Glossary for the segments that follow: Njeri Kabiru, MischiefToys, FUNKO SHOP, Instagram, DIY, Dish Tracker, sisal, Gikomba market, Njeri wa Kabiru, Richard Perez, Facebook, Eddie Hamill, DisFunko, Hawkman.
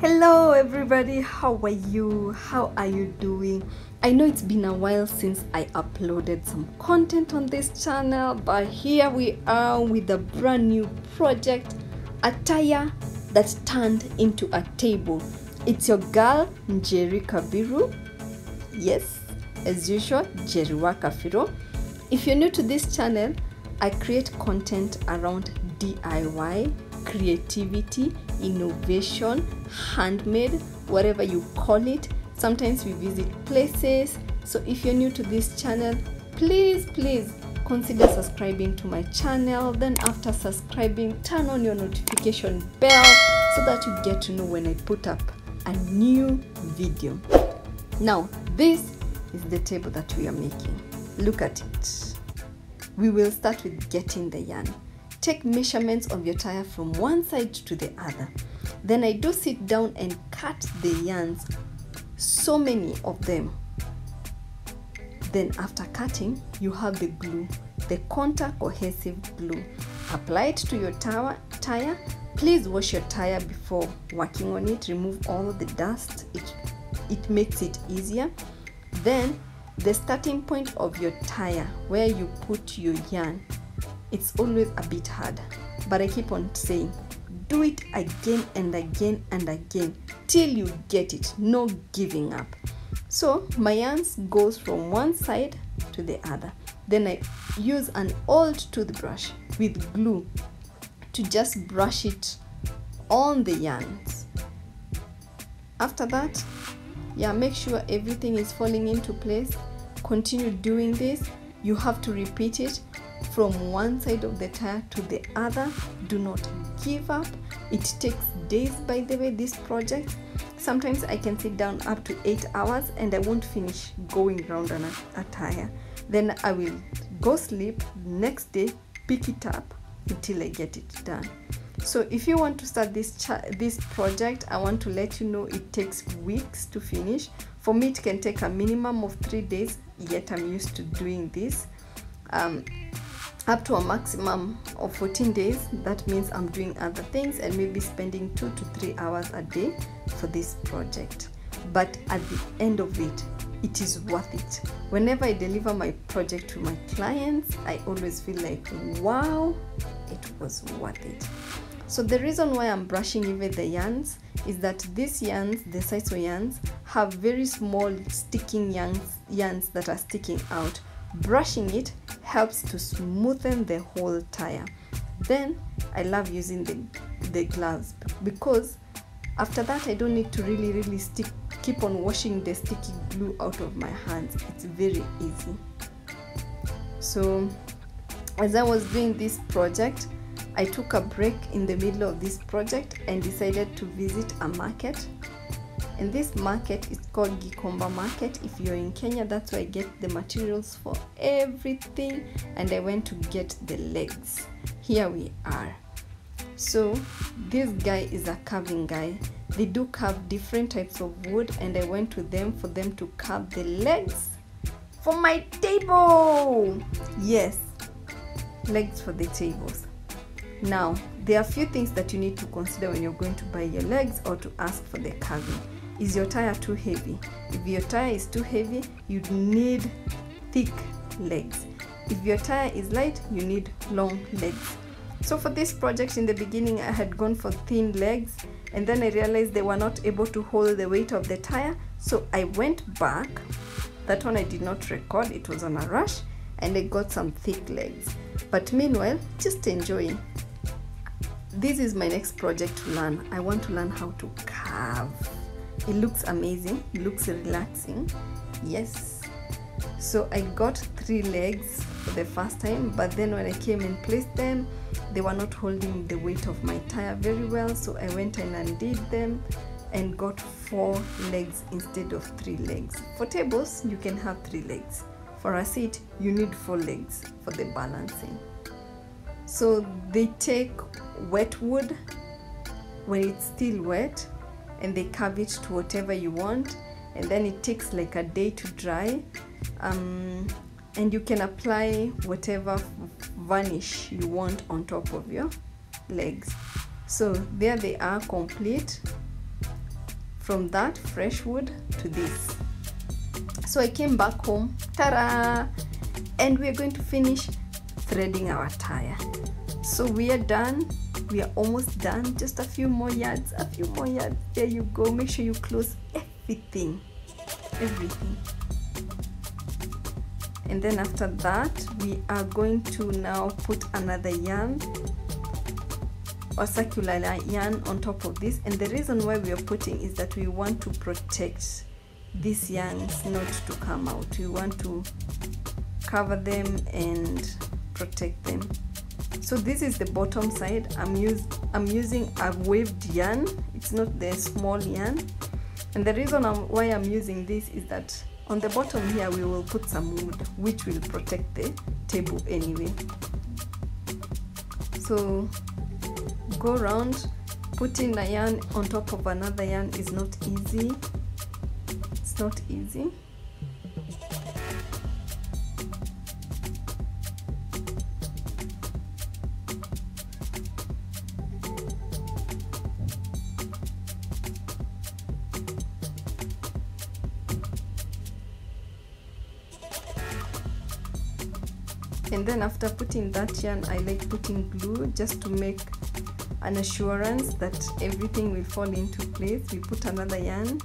Hello everybody, how are you? How are you doing? I know it's been a while since I uploaded some content on this channel, but here we are with a brand new project, a tire that turned into a table. It's your girl Njeri Kabiru. Yes, as usual, Njeri wa Kabiru. If you're new to this channel, I create content around DIY, creativity, innovation, handmade, whatever you call it. Sometimes we visit places. So if you're new to this channel, please consider subscribing to my channel. Then after subscribing, turn on your notification bell so that you get to know when I put up a new video. Now this is the table that we are making. Look at it. We will start with getting the yarn. Take measurements of your tire from one side to the other. Then I do sit down and cut the yarns, so many of them. Then after cutting, you have the glue, the contour cohesive glue. Apply it to your tire. Please wash your tire before working on it. Remove all the dust. It makes it easier. Then the starting point of your tire, where you put your yarn, it's always a bit hard, but I keep on saying, do it again and again and again till you get it. No giving up. So my yarns goes from one side to the other. Then I use an old toothbrush with glue to just brush it on the yarns. After that, yeah, make sure everything is falling into place. Continue doing this. You have to repeat it from one side of the tire to the other. Do not give up. It takes days, by the way, this project. Sometimes I can sit down up to 8 hours and I won't finish going round on a tire. Then I will go sleep. Next day, pick it up until I get it done. So if you want to start this project, I want to let you know it takes weeks to finish. For me, it can take a minimum of 3 days, yet I'm used to doing this. Up to a maximum of 14 days. That means I'm doing other things and maybe spending 2 to 3 hours a day for this project. But at the end of it, it is worth it. Whenever I deliver my project to my clients, I always feel like, wow, it was worth it. So the reason why I'm brushing even the yarns is that these yarns, the sisal yarns, have very small sticking yarns that are sticking out. Brushing it helps to smoothen the whole tire. Then I love using the gloves, because after that I don't need to really keep on washing the sticky glue out of my hands. It's very easy. So as I was doing this project, I took a break in the middle of this project and decided to visit a market. And this market is called Gikomba Market. If you're in Kenya, that's where I get the materials for everything. And I went to get the legs. Here we are. So this guy is a carving guy. They do carve different types of wood, and I went to them for them to carve the legs for my table. Yes, legs for the tables. Now, there are a few things that you need to consider when you're going to buy your legs or to ask for the carving. Is your tire too heavy? If your tire is too heavy, you need thick legs. If your tire is light, you need long legs. So for this project, in the beginning, I had gone for thin legs, and then I realized they were not able to hold the weight of the tire. So I went back. That one I did not record, it was on a rush, and I got some thick legs. But meanwhile, just enjoying. This is my next project to learn. I want to learn how to carve. It looks amazing, it looks relaxing. Yes. So I got 3 legs for the first time, but then when I came and placed them, they were not holding the weight of my tire very well. So I went and undid them and got 4 legs instead of 3 legs. For tables, you can have 3 legs. For a seat, you need 4 legs for the balancing. So they take wet wood when it's still wet and they carve it to whatever you want, and then it takes like a day to dry, and you can apply whatever varnish you want on top of your legs. So there they are, complete. from that fresh wood to this. So I came back home, ta-da! And we're going to finish threading our tire. So we are done, we are almost done, just a few more yards. There you go. Make sure you close everything. And then after that, we are going to now put another yarn or circular yarn on top of this. And the reason why we are putting is that we want to protect these yarns not to come out. We want to cover them and protect them. So this is the bottom side. I'm using a waved yarn. It's not the small yarn. And the reason why I'm using this is that on the bottom here we will put some wood, which will protect the table anyway. So go around. Putting a yarn on top of another yarn is not easy. It's not easy. And then after putting that yarn, I like putting glue just to make an assurance that everything will fall into place. We put another yarn,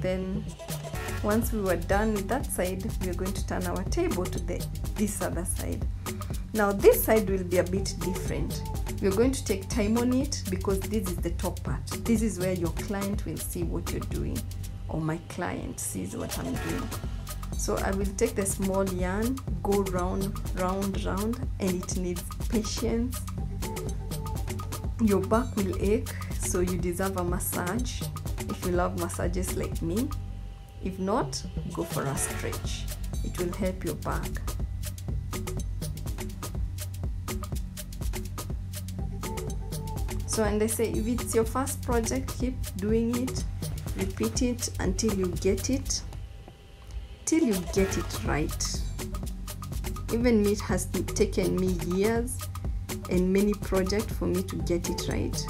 then once we were done with that side, we're going to turn our table to this other side. Now this side will be a bit different. We're going to take time on it because this is the top part. This is where your client will see what you're doing, or my client sees what I'm doing. So I will take the small yarn, go round, and it needs patience. Your back will ache, so you deserve a massage if you love massages like me. If not, go for a stretch. It will help your back. So, and they say if it's your first project, keep doing it, repeat it until you get it. Till you get it right. Even me, it has taken me years and many projects for me to get it right.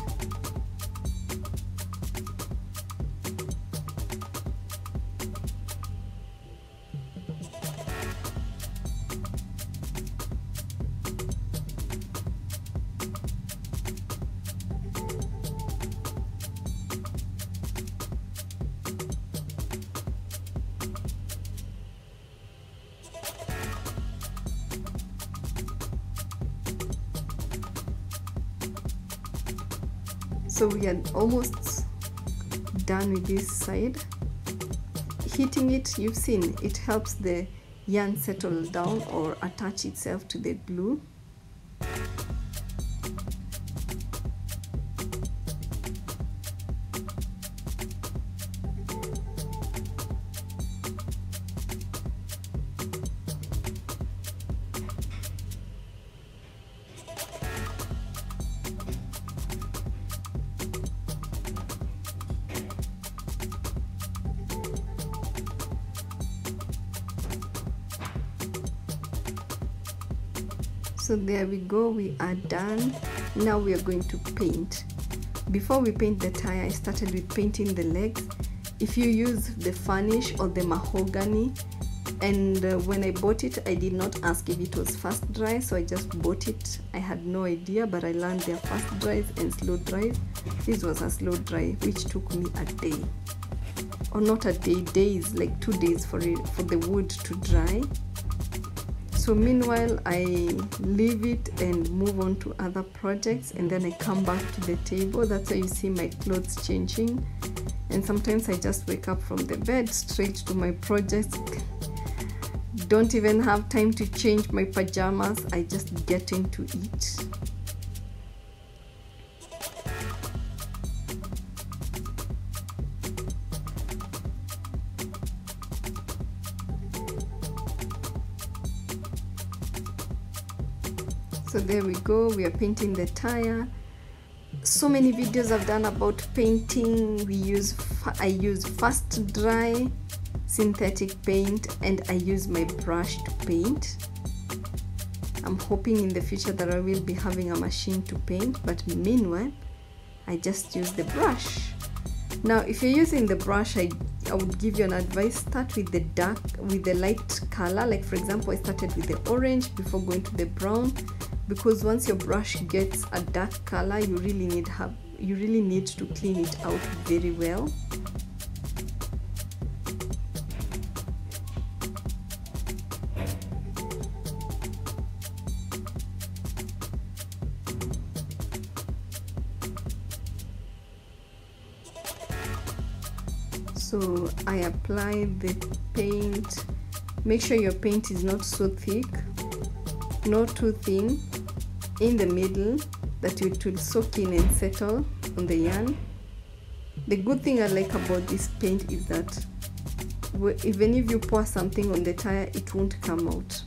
So we are almost done with this side. Heating it, you've seen, it helps the yarn settle down or attach itself to the glue. So there we go, we are done. Now we are going to paint. Before we paint the tire, I started with painting the legs. If you use the varnish or the mahogany, and when I bought it, I did not ask if it was fast dry, so I just bought it. I had no idea, but I learned there are fast dries and slow dries. This was a slow dry, which took me a day. Or not a day, days, like 2 days for the wood to dry. So meanwhile, I leave it and move on to other projects, and then I come back to the table. That's how you see my clothes changing. And sometimes I just wake up from the bed straight to my projects. Don't even have time to change my pajamas. I just get into it. So there we go, we are painting the tire. So many videos I've done about painting. I use fast dry, synthetic paint, and I use my brush to paint. I'm hoping in the future that I will be having a machine to paint, but meanwhile, I just use the brush. Now if you're using the brush, I would give you an advice, start with the light color. Like for example, I started with the orange before going to the brown, because once your brush gets a dark color, you really need to clean it out very well. So I apply the paint. Make sure your paint is not so thick, not too thin, in the middle, that it will soak in and settle on the yarn. The good thing I like about this paint is that even if you pour something on the tire, it won't come out.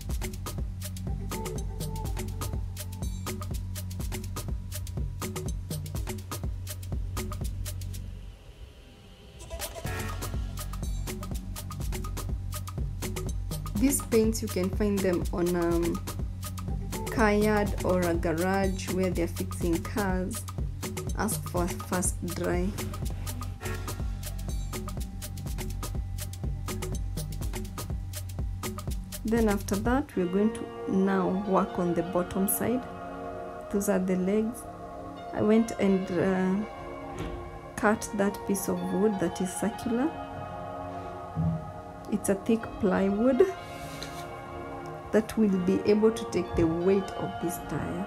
These paints, you can find them on a car yard or a garage where they're fixing cars. Ask for a fast dry. Then after that, we're going to now work on the bottom side. Those are the legs. I went and cut that piece of wood that is circular. It's a thick plywood that will be able to take the weight of this tire.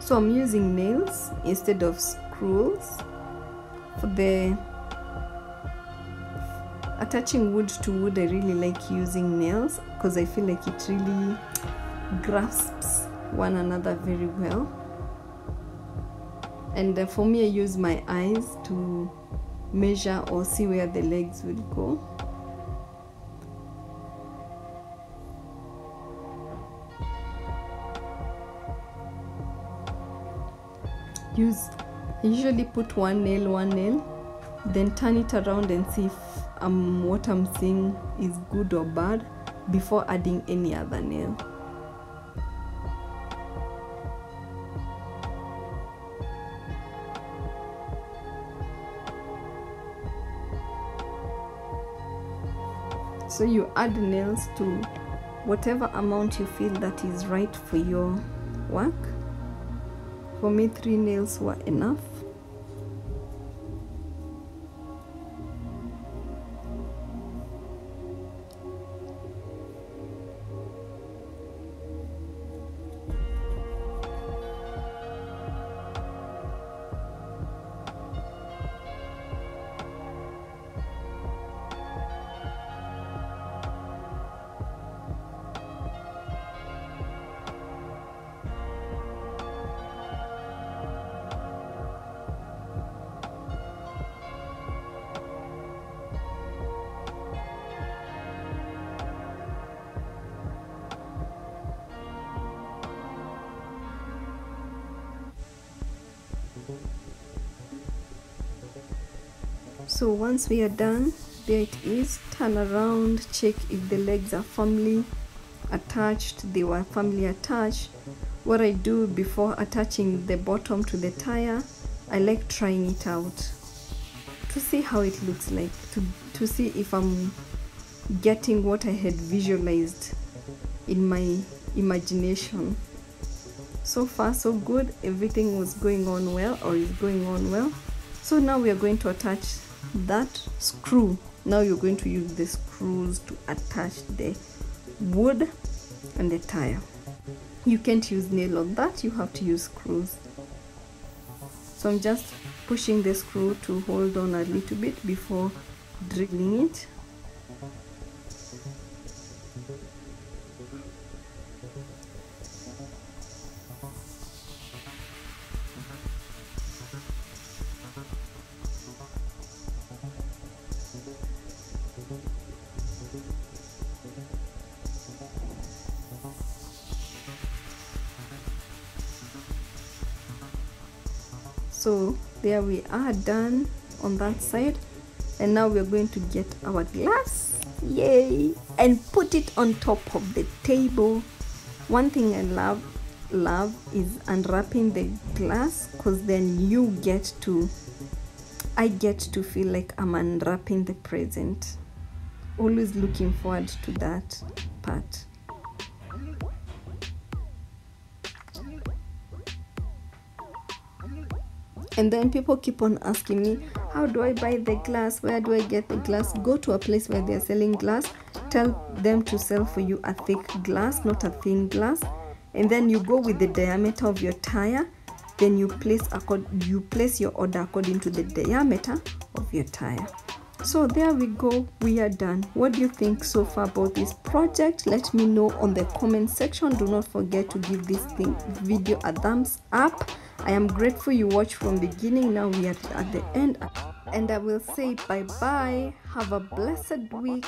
So I'm using nails instead of screws for the attaching wood to wood. I really like using nails because I feel like it really grasps one another very well. And for me, I use my eyes to measure or see where the legs will go. I usually put one nail, then turn it around and see if what I'm seeing is good or bad before adding any other nail. So you add nails to whatever amount you feel that is right for your work. For me, 3 nails were enough. So once we are done, there it is. Turn around, check if the legs are firmly attached. They were firmly attached. What I do before attaching the bottom to the tire, I like trying it out to see how it looks like, to see if I'm getting what I had visualized in my imagination. So far so good, everything was going on well, or is going on well. So now we are going to attach that screw. Now you're going to use the screws to attach the wood and the tire. You can't use nail on that, you have to use screws. So I'm just pushing the screw to hold on a little bit before drilling it. So there we are, done on that side, and now we're going to get our glass, yay, and put it on top of the table. One thing I love is unwrapping the glass, because then I get to feel like I'm unwrapping the present. Always looking forward to that part. And then people keep on asking me, how do I buy the glass? Where do I get the glass? Go to a place where they're selling glass. Tell them to sell for you a thick glass, not a thin glass. And then you go with the diameter of your tire. Then you place your order according to the diameter of your tire. So there we go. We are done. What do you think so far about this project? Let me know on the comment section. Do not forget to give this video a thumbs up. I am grateful you watched from the beginning. Now we are at the end, and I will say bye-bye. Have a blessed week.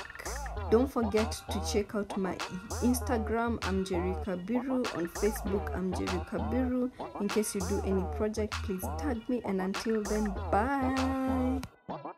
Don't forget to check out my Instagram, I'm Njeri Kabiru. On Facebook, I'm Njeri Kabiru. In case you do any project, please tag me. And until then, bye.